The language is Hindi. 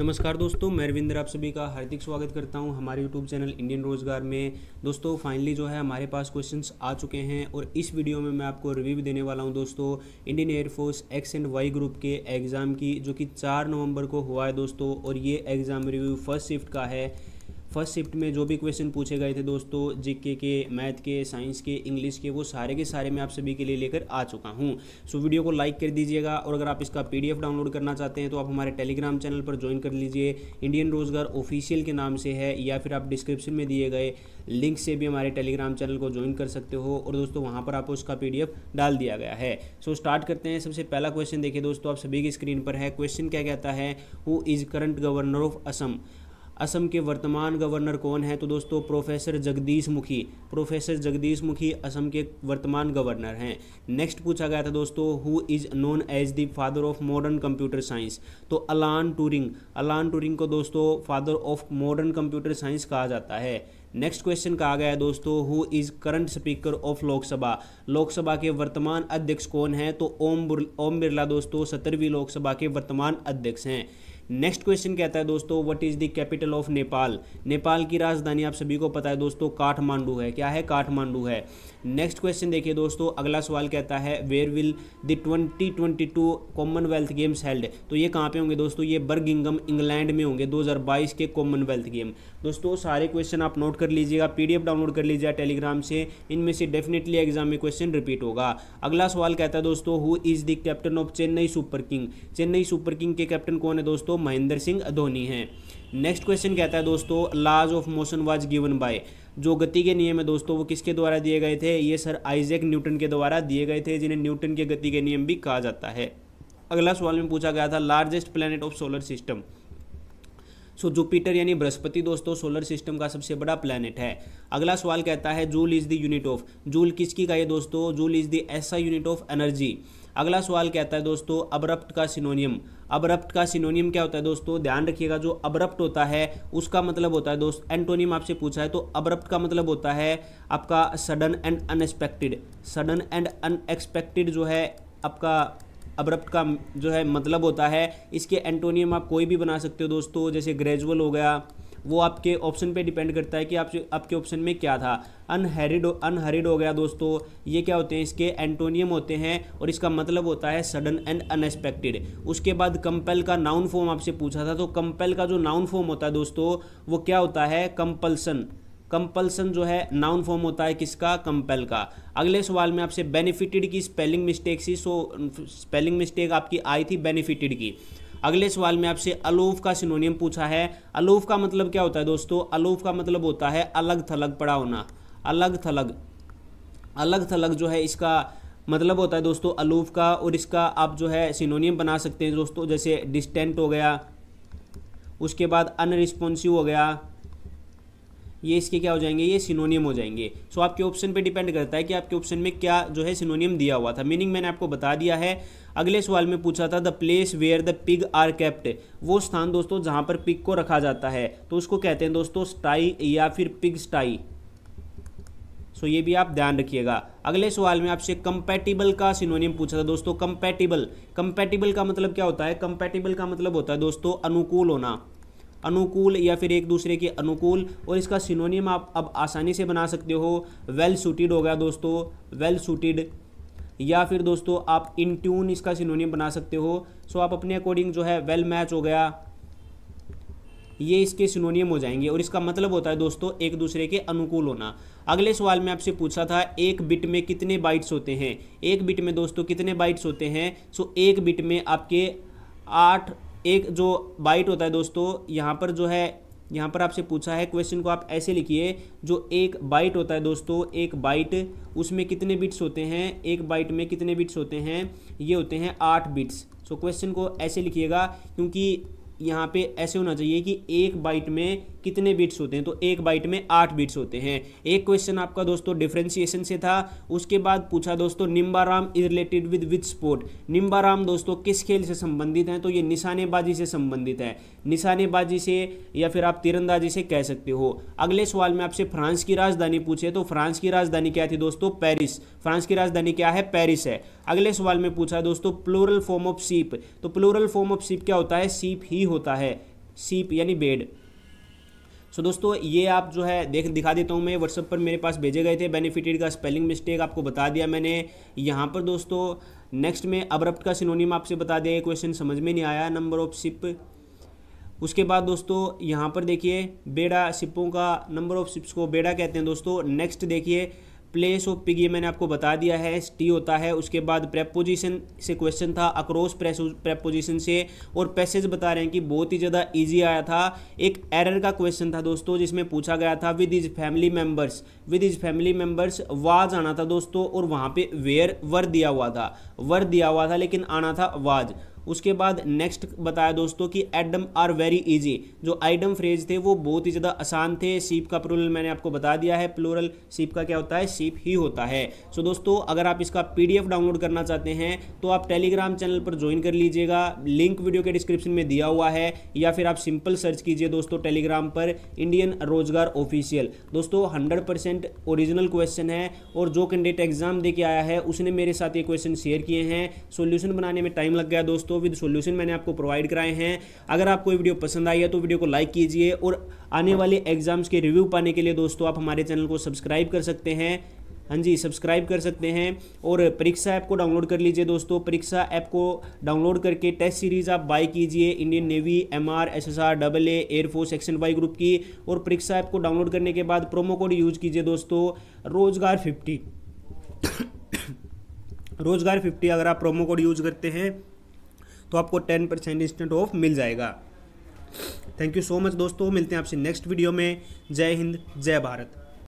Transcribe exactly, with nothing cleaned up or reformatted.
नमस्कार दोस्तों, मैं रविंद्र आप सभी का हार्दिक स्वागत करता हूं हमारे यूट्यूब चैनल इंडियन रोजगार में। दोस्तों फाइनली जो है हमारे पास क्वेश्चंस आ चुके हैं और इस वीडियो में मैं आपको रिव्यू देने वाला हूं दोस्तों Indian air force X and Y group के एग्ज़ाम की, जो कि चार नवंबर को हुआ है दोस्तों। और ये एग्ज़ाम रिव्यू फर्स्ट शिफ्ट का है। फर्स्ट शिफ्ट में जो भी क्वेश्चन पूछे गए थे दोस्तों जीके के, मैथ के, साइंस के, इंग्लिश के, वो सारे के सारे मैं आप सभी के लिए लेकर आ चुका हूं। सो वीडियो को लाइक कर दीजिएगा और अगर आप इसका पीडीएफ डाउनलोड करना चाहते हैं तो आप हमारे टेलीग्राम चैनल पर ज्वाइन कर लीजिए, इंडियन रोजगार ऑफिशियल के नाम से है, या फिर आप डिस्क्रिप्शन में दिए गए लिंक से भी हमारे टेलीग्राम चैनल को ज्वाइन कर सकते हो। और दोस्तों वहाँ पर आपको इसका पीडीएफ डाल दिया गया है। सो स्टार्ट करते हैं। सबसे पहला क्वेश्चन देखिए दोस्तों, आप सभी की स्क्रीन पर है। क्वेश्चन क्या कहता है, who is current governor of Assam. Assam के वर्तमान गवर्नर कौन है? तो दोस्तों प्रोफेसर जगदीश मुखी, प्रोफेसर जगदीश मुखी असम के वर्तमान गवर्नर हैं। नेक्स्ट पूछा गया था दोस्तों, who is known as the father of modern computer science. तो अलान टूरिंग, अलान टूरिंग को दोस्तों father of modern computer science कहा जाता है। नेक्स्ट क्वेश्चन कहा गया है दोस्तों, who is current speaker of Lok Sabha. Lok Sabha के वर्तमान अध्यक्ष कौन है? तो ओम बिरला दोस्तों सत्रहवीं लोकसभा के वर्तमान अध्यक्ष हैं। नेक्स्ट क्वेश्चन कहता है दोस्तों, what is the capital of Nepal. Nepal की राजधानी आप सभी को पता है दोस्तों काठमांडू है। क्या है? काठमांडू है। नेक्स्ट क्वेश्चन देखिए दोस्तों, अगला सवाल कहता है where will the twenty twenty two commonwealth games held. तो ये कहाँ पे होंगे दोस्तों? ये बर्मिंघम इंग्लैंड में होंगे दो हज़ार बाईस के कॉमनवेल्थ गेम। दोस्तों सारे क्वेश्चन आप नोट कर लीजिएगा, पीडीएफ डाउनलोड कर लीजिएगा टेलीग्राम से, इनमें से डेफिनेटली एग्जाम में क्वेश्चन रिपीट होगा। अगला सवाल कहता है दोस्तों, who is the captain of Chennai super king. Chennai super king के कैप्टन कौन है दोस्तों? महेंद्र सिंह धोनी हैं। नेक्स्ट क्वेश्चन कहता है दोस्तों, laws of motion was given by. जो गति के नियम है दोस्तों वो किसके द्वारा दिए गए थे? ये सर आइजैक न्यूटन के द्वारा दिए गए थे, जिन्हें न्यूटन के गति के नियम भी कहा जाता है। अगला सवाल में पूछा गया था largest planet of solar system. So so, Jupiter यानी बृहस्पति दोस्तों सोलर सिस्टम का सबसे बड़ा प्लैनेट है। अगला सवाल कहता है joule is the unit of. Joule किसकी का है दोस्तों? जूल इज़ द ऐसा यूनिट ऑफ एनर्जी। अगला सवाल कहता है दोस्तों, अब्रप्ट का सिनोनियम। अब्रप्ट का सिनोनियम क्या होता है दोस्तों? ध्यान रखिएगा, जो अब्रप्ट होता है उसका मतलब होता है दोस्त एंटोनियम आपसे पूछा है तो अब्रप्ट का मतलब होता है आपका sudden and unexpected. Sudden and unexpected जो है आपका अब्रप्ट का जो है मतलब होता है, इसके एंटोनियम आप कोई भी बना सकते हो दोस्तों, जैसे ग्रेजुअल हो गया। वो आपके ऑप्शन पे डिपेंड करता है कि आप आपके ऑप्शन में क्या था। अनहरिड अनहरिड हो गया दोस्तों, ये क्या होते हैं? इसके एंटोनियम होते हैं और इसका मतलब होता है सडन एंड अनएक्सपेक्टेड। उसके बाद कंपेल का नाउन फॉर्म आपसे पूछा था, तो कंपेल का जो नाउन फॉर्म होता है दोस्तों वो क्या होता है? कंपल्सन। कंपल्सन जो है नाउन फॉर्म होता है किसका? कंपेल का। अगले सवाल में आपसे बेनिफिटेड की स्पेलिंग मिस्टेक सी, सो स्पेलिंग मिस्टेक आपकी आई थी बेनिफिटेड की। अगले सवाल में आपसे अलूफ का सिनोनियम पूछा है। अलूफ का मतलब क्या होता है दोस्तों? अलूफ का मतलब होता है अलग थलग पड़ा होना। अलग थलग, अलग थलग जो है इसका मतलब होता है दोस्तों अलूफ का, और इसका आप जो है सिनोनियम बना सकते हैं दोस्तों, जैसे डिस्टेंट हो गया, उसके बाद अनरिस्पॉन्सिव हो गया, ये इसके क्या हो जाएंगे? ये सिनोनियम हो जाएंगे। सो आपके ऑप्शन पे डिपेंड करता है कि आपके ऑप्शन में क्या जो है सिनोनियम दिया हुआ था। मीनिंग मैंने आपको बता दिया है। अगले सवाल में पूछा था the place where the pig are kept. वो स्थान दोस्तों जहाँ पर पिग को रखा जाता है तो उसको कहते हैं दोस्तों स्टाई या फिर पिग स्टाई। सो ये भी आप ध्यान रखिएगा। अगले सवाल में आपसे कंपैटिबल का सिनोनियम पूछा था दोस्तों। कंपैटिबल, कंपैटिबल का मतलब क्या होता है? कंपैटिबल का मतलब होता है दोस्तों अनुकूल होना, अनुकूल या फिर एक दूसरे के अनुकूल। और इसका सिनोनियम आप अब आसानी से बना सकते हो। वेल सूटेड हो गया दोस्तों, वेल सूटेड, या फिर दोस्तों आप इन ट्यून इसका सिनोनियम बना सकते हो। सो आप अपने अकॉर्डिंग जो है वेल मैच हो गया, ये इसके सिनोनियम हो जाएंगे। और इसका मतलब होता है दोस्तों एक दूसरे के अनुकूल होना। अगले सवाल में आपसे पूछा था एक बिट में कितने बाइट्स होते हैं। एक बिट में दोस्तों कितने बाइट्स होते हैं? सो एक बिट में आपके आठ, एक जो बाइट होता है दोस्तों यहाँ पर जो है, यहाँ पर आपसे पूछा है, क्वेश्चन को आप ऐसे लिखिए, जो एक बाइट होता है दोस्तों, एक बाइट उसमें कितने बिट्स होते हैं? एक बाइट में कितने बिट्स होते हैं? ये होते हैं आठ बिट्स। सो क्वेश्चन को ऐसे लिखिएगा, क्योंकि यहाँ पे ऐसे होना चाहिए कि एक बाइट में कितने बिट्स होते हैं, तो एक बाइट में आठ बिट्स होते हैं। एक क्वेश्चन आपका दोस्तों डिफरेंशिएशन से था। उसके बाद पूछा दोस्तों Nimbaram is related with which sport. Nimbaram दोस्तों किस खेल से संबंधित हैं? तो ये निशानेबाजी से संबंधित है, निशानेबाजी से या फिर आप तीरंदाजी से कह सकते हो। अगले सवाल में आपसे फ्रांस की राजधानी पूछे, तो फ्रांस की राजधानी क्या थी दोस्तों? पेरिस। फ्रांस की राजधानी क्या है? पेरिस है। अगले सवाल में पूछा दोस्तों प्लूरल फॉर्म ऑफ सीप। तो प्लूरल फॉर्म ऑफ सीप क्या होता है? सीप ही होता है। सीप यानी बेड। सो दोस्तों ये आप जो है देख दिखा देता हूँ मैं, व्हाट्सएप पर मेरे पास भेजे गए थे। बेनिफिटेड का स्पेलिंग मिस्टेक आपको बता दिया मैंने यहाँ पर दोस्तों। नेक्स्ट में अब्रप्ट का सिनोनिम आपसे बता दिया, क्वेश्चन समझ में नहीं आया, नंबर ऑफ शिप। उसके बाद दोस्तों यहाँ पर देखिए बेड़ा, शिपों का नंबर ऑफ शिप्स को बेड़ा कहते हैं दोस्तों। नेक्स्ट देखिए प्लेस ऑफ पिग, ये मैंने आपको बता दिया है, टी होता है। उसके बाद प्रेपोजिशन से क्वेश्चन था, अक्रॉस प्रेपोजिशन से, और पैसेज बता रहे हैं कि बहुत ही ज़्यादा इजी आया था। एक एरर का क्वेश्चन था दोस्तों जिसमें पूछा गया था with his family members, with his family members was आना था दोस्तों, और वहाँ पे वेयर वर दिया हुआ था, वर दिया हुआ था लेकिन आना था वाज। उसके बाद नेक्स्ट बताया दोस्तों कि एडम आर वेरी इजी, जो आइडम फ्रेज थे वो बहुत ही ज़्यादा आसान थे। सीप का प्लूरल मैंने आपको बता दिया है, प्लूरल सीप का क्या होता है, सीप ही होता है। सो दोस्तों अगर आप इसका पीडीएफ डाउनलोड करना चाहते हैं तो आप टेलीग्राम चैनल पर ज्वाइन कर लीजिएगा, लिंक वीडियो के डिस्क्रिप्शन में दिया हुआ है, या फिर आप सिंपल सर्च कीजिए दोस्तों टेलीग्राम पर इंडियन रोजगार ऑफिशियल। दोस्तों हंड्रेड परसेंट ओरिजिनल क्वेश्चन है, और जो कैंडिडेट एग्जाम दे के आया है उसने मेरे साथ ये क्वेश्चन शेयर किए हैं। सोल्यूशन बनाने में टाइम लग गया दोस्तों, विद सॉल्यूशन मैंने आपको प्रोवाइड कराए हैं। अगर आपको ये वीडियो पसंद आई है तो वीडियो को लाइक कीजिए, और आने वाले एग्जाम्स के रिव्यू पाने के लिए दोस्तों आप हमारे चैनल को सब्सक्राइब कर सकते हैं, हाँ जी सब्सक्राइब कर सकते हैं, और परीक्षा ऐप को डाउनलोड कर लीजिए दोस्तों। परीक्षा ऐप को डाउनलोड करके टेस्ट सीरीज़ आप बाय कीजिए, Indian navy, M R, S S R, double A, air force section Y group की। और परीक्षा ऐप को डाउनलोड करने के बाद प्रोमो कोड यूज कीजिए दोस्तों रोजगार फिफ्टी, रोजगार फिफ्टी अगर आप प्रोमो कोड यूज करते हैं तो आपको टेन परसेंट इंस्टेंट ऑफ मिल जाएगा। थैंक यू सो मच दोस्तों, मिलते हैं आपसे नेक्स्ट वीडियो में। जय हिंद, जय भारत।